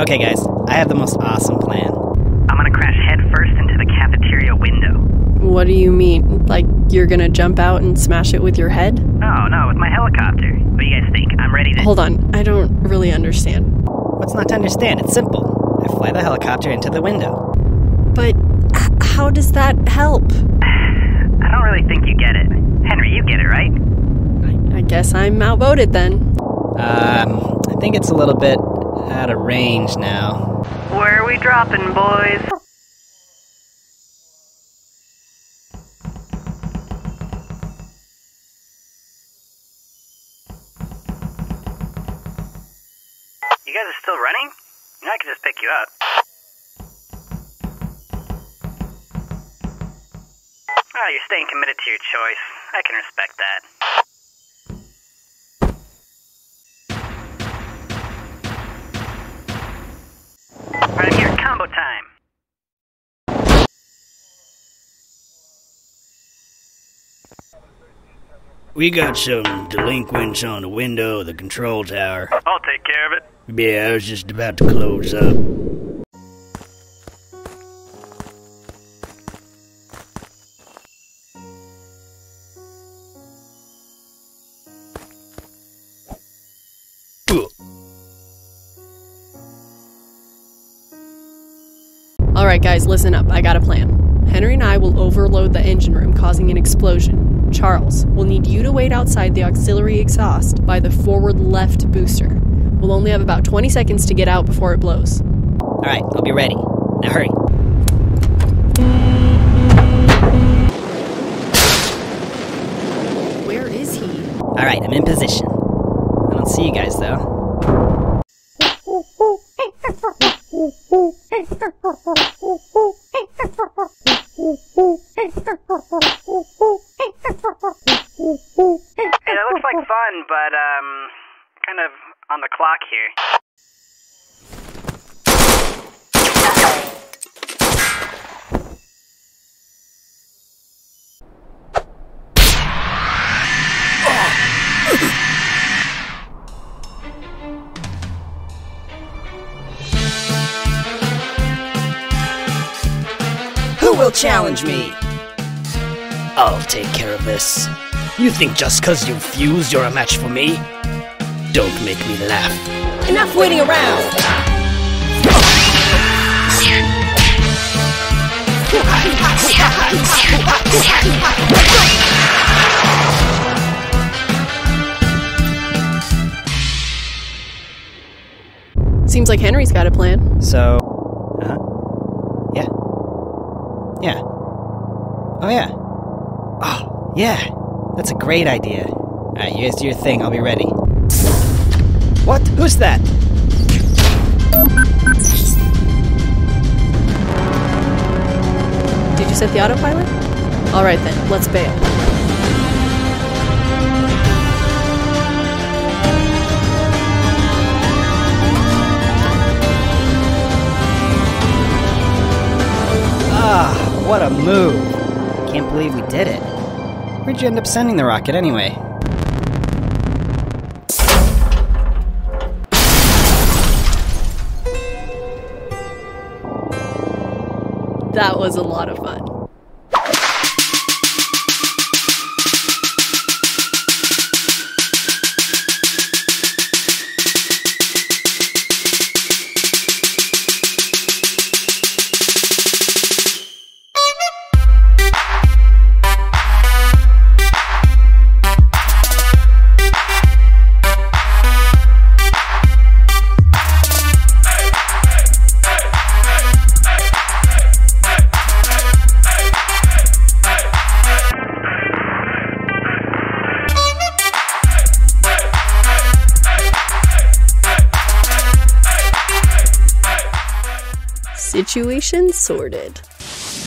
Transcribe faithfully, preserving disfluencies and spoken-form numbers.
Okay guys, I have the most awesome plan. I'm gonna crash headfirst into the cafeteria window. What do you mean? Like, you're gonna jump out and smash it with your head? No, no, with my helicopter. What do you guys think? I'm ready to- Hold on, I don't really understand. What's not to understand? It's simple. I fly the helicopter into the window. But h- how does that help? I don't really think you get it. Henry, you get it, right? I, I guess I'm outvoted then. Um, I think it's a little bit out of range now. Where are we dropping, boys? You guys are still running? You know I can just pick you up. Oh, you're staying committed to your choice. I can respect that. Right here, combo time. We got some delinquents on the window of the control tower. I'll take care of it. Yeah, I was just about to close up. Alright guys, listen up, I got a plan. Henry and I will overload the engine room, causing an explosion. Charles, we'll need you to wait outside the auxiliary exhaust by the forward left booster. We'll only have about twenty seconds to get out before it blows. Alright, I'll be ready. Now hurry. Where is he? Alright, I'm in position. I don't see you guys though. But, um, kind of on the clock here. Who will challenge me? I'll take care of this. You think just cause you fused, you're a match for me? Don't make me laugh. Enough waiting around! Seems like Henry's got a plan. So, uh-huh. Yeah. Yeah. Oh yeah. Oh, yeah. That's a great idea. Alright, you guys do your thing, I'll be ready. What? Who's that? Did you set the autopilot? Alright then, let's bail. Ah, what a move. Can't believe we did it. Where'd you end up sending the rocket anyway? That was a lot of fun. Situation sorted.